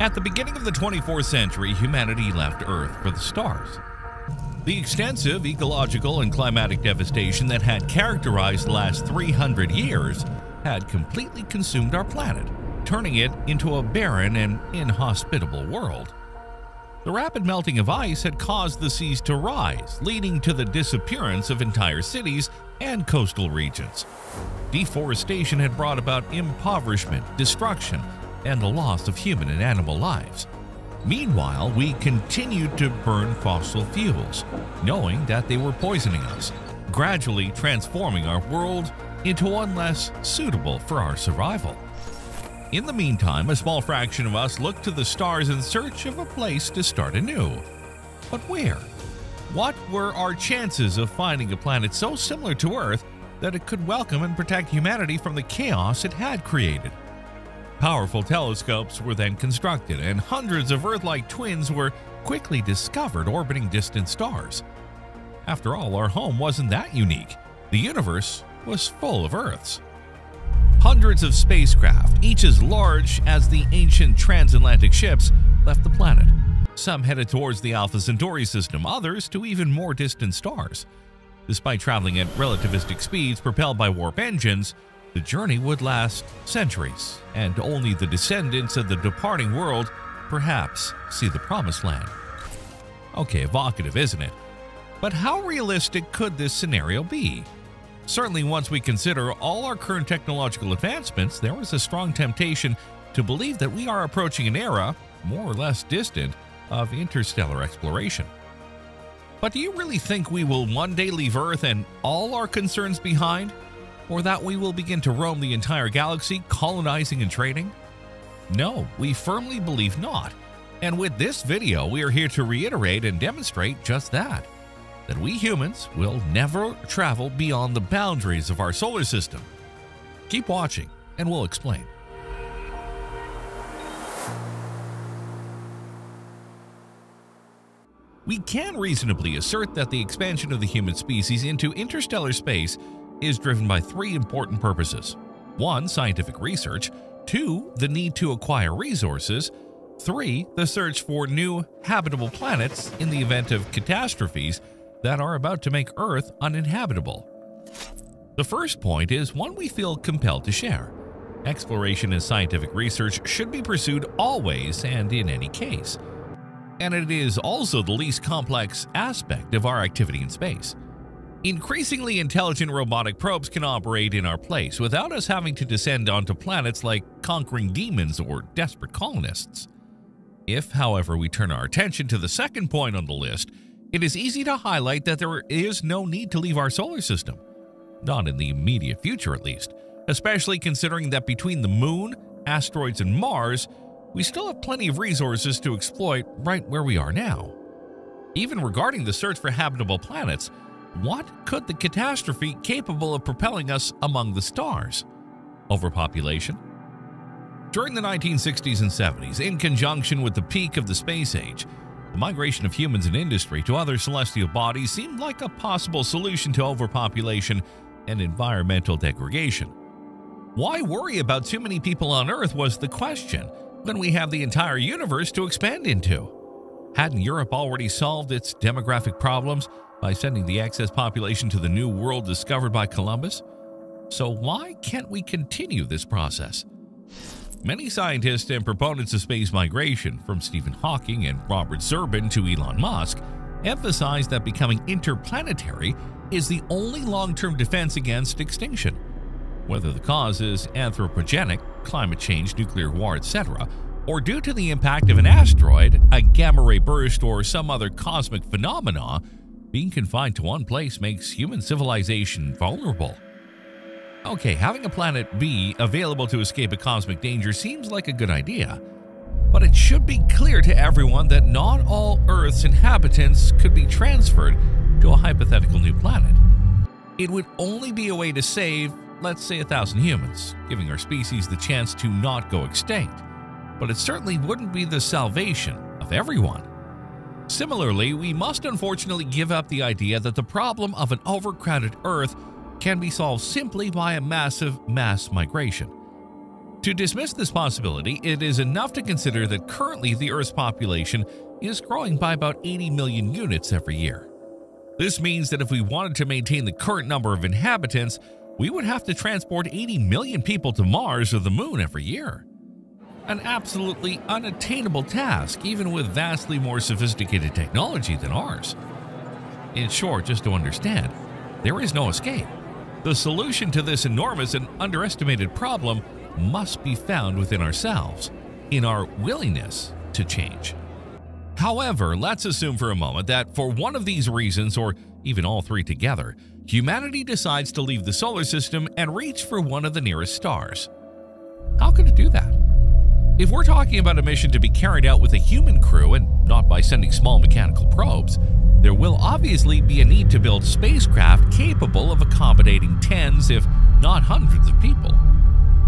At the beginning of the 24th century, humanity left Earth for the stars. The extensive ecological and climatic devastation that had characterized the last 300 years had completely consumed our planet, turning it into a barren and inhospitable world. The rapid melting of ice had caused the seas to rise, leading to the disappearance of entire cities and coastal regions. Deforestation had brought about impoverishment, destruction, and the loss of human and animal lives. Meanwhile, we continued to burn fossil fuels, knowing that they were poisoning us, gradually transforming our world into one less suitable for our survival. In the meantime, a small fraction of us looked to the stars in search of a place to start anew. But where? What were our chances of finding a planet so similar to Earth that it could welcome and protect humanity from the chaos it had created? Powerful telescopes were then constructed, and hundreds of Earth-like twins were quickly discovered orbiting distant stars. After all, our home wasn't that unique. The universe was full of Earths. Hundreds of spacecraft, each as large as the ancient transatlantic ships, left the planet. Some headed towards the Alpha Centauri system, others to even more distant stars. Despite traveling at relativistic speeds propelled by warp engines, the journey would last centuries, and only the descendants of the departing world perhaps see the promised land. Okay, evocative, isn't it? But how realistic could this scenario be? Certainly, once we consider all our current technological advancements, there is a strong temptation to believe that we are approaching an era, more or less distant, of interstellar exploration. But do you really think we will one day leave Earth and all our concerns behind? Or that we will begin to roam the entire galaxy, colonizing and trading? No, we firmly believe not. And with this video, we are here to reiterate and demonstrate just that. That we humans will never travel beyond the boundaries of our solar system. Keep watching and we'll explain. We can reasonably assert that the expansion of the human species into interstellar space is driven by three important purposes. 1. Scientific research. 2. The need to acquire resources. 3. The search for new habitable planets in the event of catastrophes that are about to make Earth uninhabitable. The first point is one we feel compelled to share. Exploration and scientific research should be pursued always and in any case. And it is also the least complex aspect of our activity in space. Increasingly intelligent robotic probes can operate in our place without us having to descend onto planets like conquering demons or desperate colonists. If, however, we turn our attention to the second point on the list, it is easy to highlight that there is no need to leave our solar system, not in the immediate future at least, especially considering that between the Moon, asteroids, and Mars, we still have plenty of resources to exploit right where we are now. Even regarding the search for habitable planets, what could the catastrophe capable of propelling us among the stars? Overpopulation? During the 1960s and 70s, in conjunction with the peak of the space age, the migration of humans and industry to other celestial bodies seemed like a possible solution to overpopulation and environmental degradation. Why worry about too many people on Earth was the question, when we have the entire universe to expand into? Hadn't Europe already solved its demographic problems by sending the excess population to the new world discovered by Columbus? So why can't we continue this process? Many scientists and proponents of space migration, from Stephen Hawking and Robert Zubrin to Elon Musk, emphasize that becoming interplanetary is the only long-term defense against extinction. Whether the cause is anthropogenic, climate change, nuclear war, etc., or due to the impact of an asteroid, a gamma-ray burst, or some other cosmic phenomena, being confined to one place makes human civilization vulnerable. Okay, having a planet B available to escape a cosmic danger seems like a good idea, but it should be clear to everyone that not all Earth's inhabitants could be transferred to a hypothetical new planet. It would only be a way to save, let's say, 1,000 humans, giving our species the chance to not go extinct, but it certainly wouldn't be the salvation of everyone. Similarly, we must unfortunately give up the idea that the problem of an overcrowded Earth can be solved simply by a massive mass migration. To dismiss this possibility, it is enough to consider that currently the Earth's population is growing by about 80 million units every year. This means that if we wanted to maintain the current number of inhabitants, we would have to transport 80 million people to Mars or the Moon every year. An absolutely unattainable task, even with vastly more sophisticated technology than ours. In short, just to understand, there is no escape. The solution to this enormous and underestimated problem must be found within ourselves, in our willingness to change. However, let's assume for a moment that for one of these reasons, or even all three together, humanity decides to leave the solar system and reach for one of the nearest stars. How could it do that? If we're talking about a mission to be carried out with a human crew and not by sending small mechanical probes, there will obviously be a need to build spacecraft capable of accommodating tens, if not hundreds of people.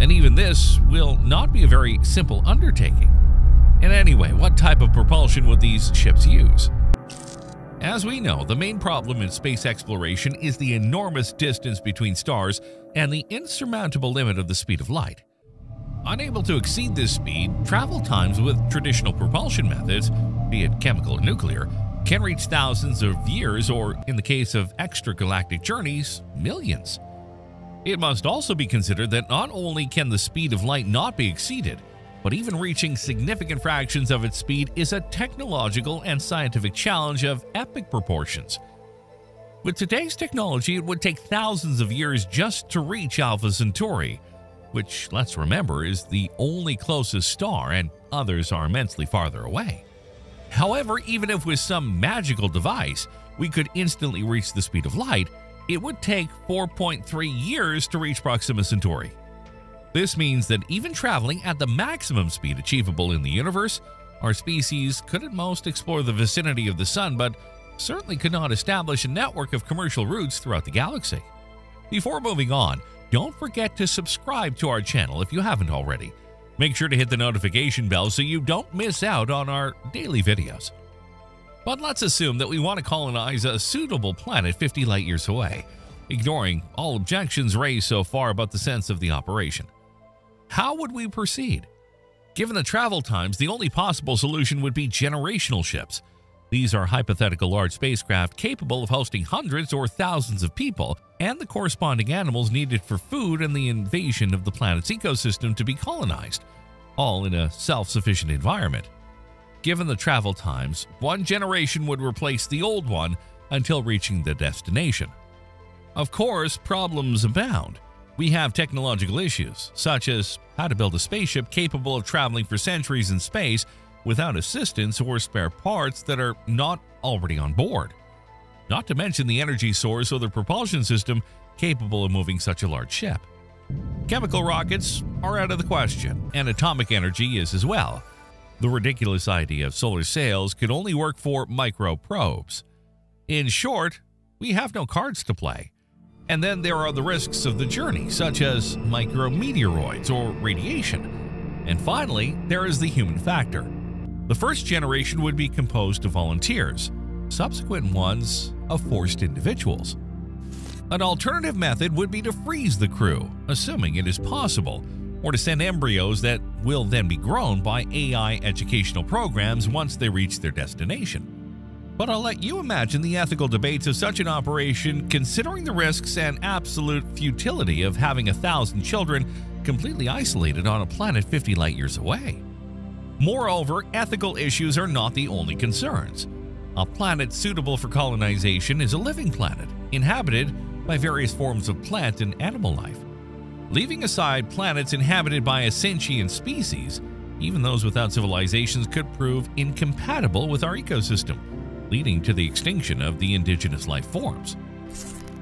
And even this will not be a very simple undertaking. And anyway, what type of propulsion would these ships use? As we know, the main problem in space exploration is the enormous distance between stars and the insurmountable limit of the speed of light. Unable to exceed this speed, travel times with traditional propulsion methods, be it chemical or nuclear, can reach thousands of years or, in the case of extragalactic journeys, millions. It must also be considered that not only can the speed of light not be exceeded, but even reaching significant fractions of its speed is a technological and scientific challenge of epic proportions. With today's technology, it would take thousands of years just to reach Alpha Centauri, which, let's remember, is the only closest star and others are immensely farther away. However, even if with some magical device we could instantly reach the speed of light, it would take 4.3 years to reach Proxima Centauri. This means that even traveling at the maximum speed achievable in the universe, our species could at most explore the vicinity of the Sun, but certainly could not establish a network of commercial routes throughout the galaxy. Before moving on, don't forget to subscribe to our channel if you haven't already. Make sure to hit the notification bell so you don't miss out on our daily videos. But let's assume that we want to colonize a suitable planet 50 light years away, ignoring all objections raised so far about the sense of the operation. How would we proceed? Given the travel times, the only possible solution would be generational ships. These are hypothetical large spacecraft capable of hosting hundreds or thousands of people and the corresponding animals needed for food and the invasion of the planet's ecosystem to be colonized, all in a self-sufficient environment. Given the travel times, one generation would replace the old one until reaching the destination. Of course, problems abound. We have technological issues, such as how to build a spaceship capable of traveling for centuries in space without assistance or spare parts that are not already on board. Not to mention the energy source or the propulsion system capable of moving such a large ship. Chemical rockets are out of the question, and atomic energy is as well. The ridiculous idea of solar sails could only work for microprobes. In short, we have no cards to play. And then there are the risks of the journey, such as micrometeoroids or radiation. And finally, there is the human factor. The first generation would be composed of volunteers, subsequent ones of forced individuals. An alternative method would be to freeze the crew, assuming it is possible, or to send embryos that will then be grown by AI educational programs once they reach their destination. But I'll let you imagine the ethical debates of such an operation, considering the risks and absolute futility of having 1,000 children completely isolated on a planet 50 light years away. Moreover, ethical issues are not the only concerns. A planet suitable for colonization is a living planet, inhabited by various forms of plant and animal life. Leaving aside planets inhabited by a sentient species, even those without civilizations could prove incompatible with our ecosystem, leading to the extinction of the indigenous life forms.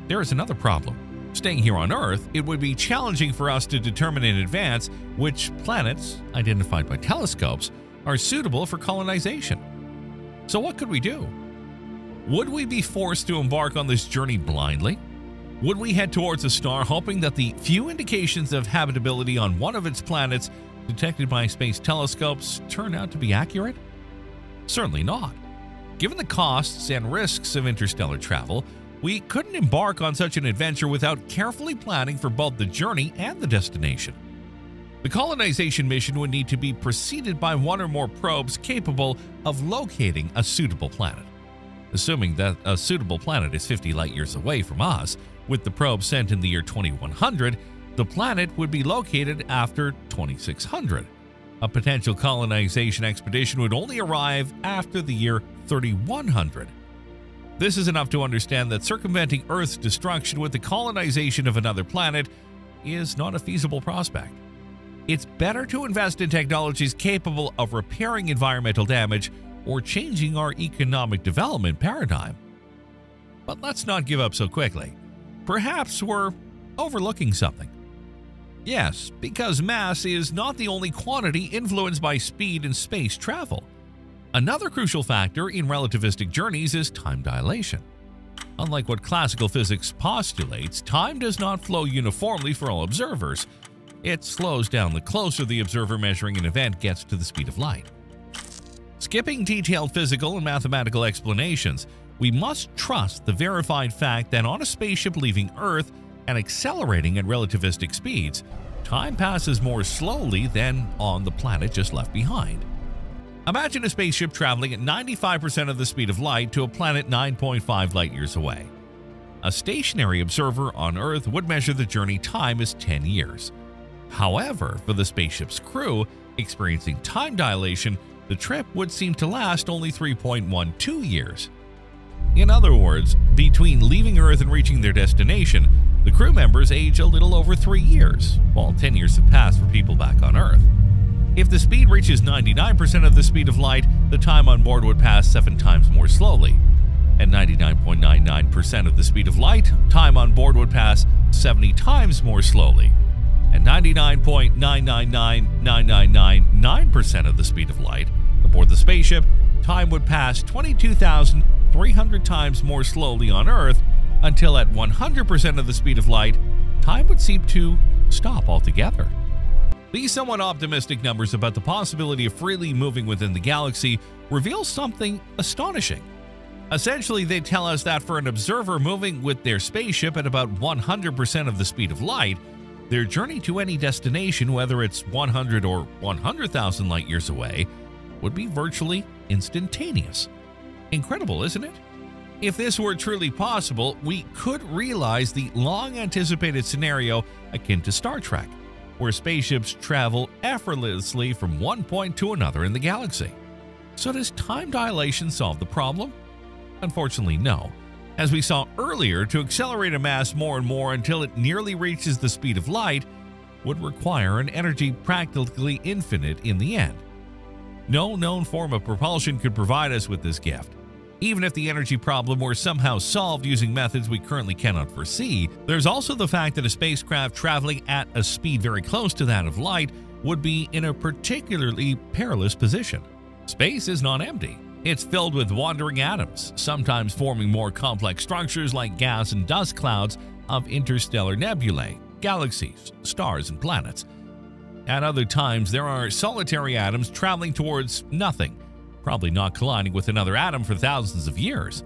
There is another problem. Staying here on Earth, it would be challenging for us to determine in advance which planets, identified by telescopes, are suitable for colonization. So what could we do? Would we be forced to embark on this journey blindly? Would we head towards a star hoping that the few indications of habitability on one of its planets detected by space telescopes turn out to be accurate? Certainly not. Given the costs and risks of interstellar travel, we couldn't embark on such an adventure without carefully planning for both the journey and the destination. The colonization mission would need to be preceded by one or more probes capable of locating a suitable planet. Assuming that a suitable planet is 50 light-years away from us, with the probe sent in the year 2100, the planet would be located after 2600. A potential colonization expedition would only arrive after the year 3100. This is enough to understand that circumventing Earth's destruction with the colonization of another planet is not a feasible prospect. It's better to invest in technologies capable of repairing environmental damage or changing our economic development paradigm. But let's not give up so quickly. Perhaps we're overlooking something. Yes, because mass is not the only quantity influenced by speed in space travel. Another crucial factor in relativistic journeys is time dilation. Unlike what classical physics postulates, time does not flow uniformly for all observers. It slows down the closer the observer measuring an event gets to the speed of light. Skipping detailed physical and mathematical explanations, we must trust the verified fact that on a spaceship leaving Earth and accelerating at relativistic speeds, time passes more slowly than on the planet just left behind. Imagine a spaceship traveling at 95% of the speed of light to a planet 9.5 light-years away. A stationary observer on Earth would measure the journey time as 10 years. However, for the spaceship's crew, experiencing time dilation, the trip would seem to last only 3.12 years. In other words, between leaving Earth and reaching their destination, the crew members age a little over 3 years, while 10 years have passed for people back on Earth. If the speed reaches 99% of the speed of light, the time on board would pass 7 times more slowly. At 99.99% of the speed of light, time on board would pass 70 times more slowly. At 99.999999% of the speed of light, aboard the spaceship, time would pass 22,300 times more slowly on Earth, until at 100% of the speed of light, time would seem to stop altogether. These somewhat optimistic numbers about the possibility of freely moving within the galaxy reveal something astonishing. Essentially, they tell us that for an observer moving with their spaceship at about 100% of the speed of light, their journey to any destination, whether it's 100 or 100,000 light-years away, would be virtually instantaneous. Incredible, isn't it? If this were truly possible, we could realize the long-anticipated scenario akin to Star Trek, where spaceships travel effortlessly from one point to another in the galaxy. So does time dilation solve the problem? Unfortunately, no. As we saw earlier, to accelerate a mass more and more until it nearly reaches the speed of light would require an energy practically infinite in the end. No known form of propulsion could provide us with this gift. Even if the energy problem were somehow solved using methods we currently cannot foresee, there's also the fact that a spacecraft traveling at a speed very close to that of light would be in a particularly perilous position. Space is not empty. It's filled with wandering atoms, sometimes forming more complex structures like gas and dust clouds of interstellar nebulae, galaxies, stars, and planets. At other times, there are solitary atoms traveling towards nothing, probably not colliding with another atom for thousands of years.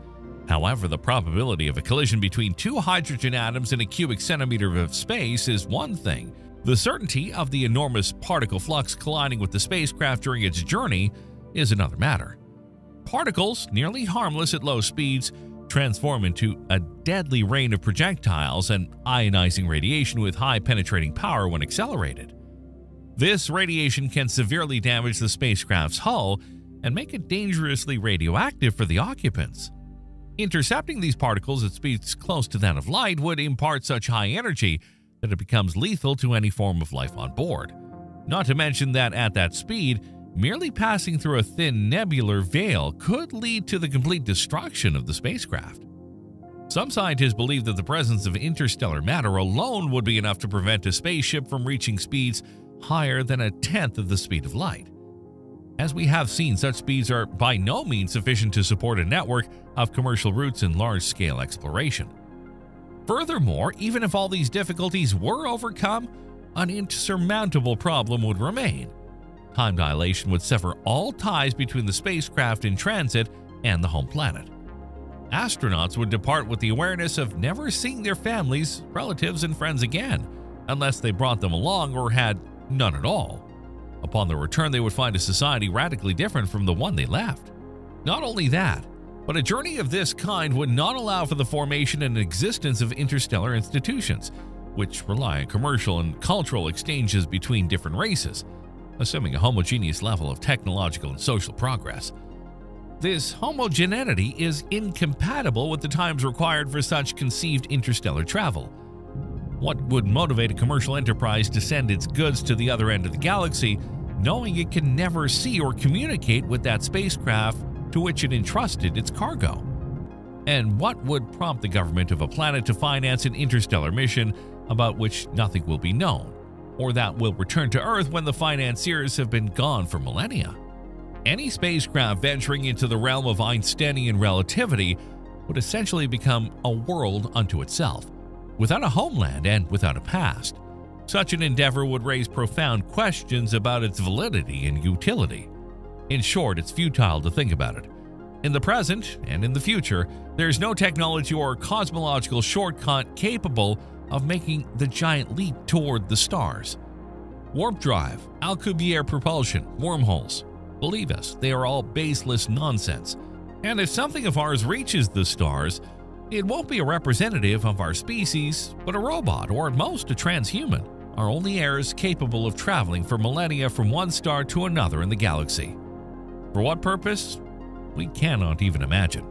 However, the probability of a collision between 2 hydrogen atoms in a cubic centimeter of space is one thing. The certainty of the enormous particle flux colliding with the spacecraft during its journey is another matter. Particles, nearly harmless at low speeds, transform into a deadly rain of projectiles and ionizing radiation with high penetrating power when accelerated. This radiation can severely damage the spacecraft's hull and make it dangerously radioactive for the occupants. Intercepting these particles at speeds close to that of light would impart such high energy that it becomes lethal to any form of life on board. Not to mention that at that speed, merely passing through a thin nebular veil could lead to the complete destruction of the spacecraft. Some scientists believe that the presence of interstellar matter alone would be enough to prevent a spaceship from reaching speeds higher than 1/10 of the speed of light. As we have seen, such speeds are by no means sufficient to support a network of commercial routes in large-scale exploration. Furthermore, even if all these difficulties were overcome, an insurmountable problem would remain. Time dilation would sever all ties between the spacecraft in transit and the home planet. Astronauts would depart with the awareness of never seeing their families, relatives, and friends again, unless they brought them along or had None at all. Upon their return, they would find a society radically different from the one they left. Not only that, but a journey of this kind would not allow for the formation and existence of interstellar institutions, which rely on commercial and cultural exchanges between different races, assuming a homogeneous level of technological and social progress. This homogeneity is incompatible with the times required for such conceived interstellar travel. What would motivate a commercial enterprise to send its goods to the other end of the galaxy, knowing it can never see or communicate with that spacecraft to which it entrusted its cargo? And what would prompt the government of a planet to finance an interstellar mission about which nothing will be known, or that will return to Earth when the financiers have been gone for millennia? Any spacecraft venturing into the realm of Einsteinian relativity would essentially become a world unto itself, without a homeland and without a past. Such an endeavor would raise profound questions about its validity and utility. In short, it's futile to think about it. In the present and in the future, there's no technology or cosmological shortcut capable of making the giant leap toward the stars. Warp drive, Alcubierre propulsion, wormholes. Believe us, they are all baseless nonsense. And if something of ours reaches the stars, it won't be a representative of our species, but a robot, or at most a transhuman, our only heirs capable of traveling for millennia from one star to another in the galaxy. For what purpose? We cannot even imagine.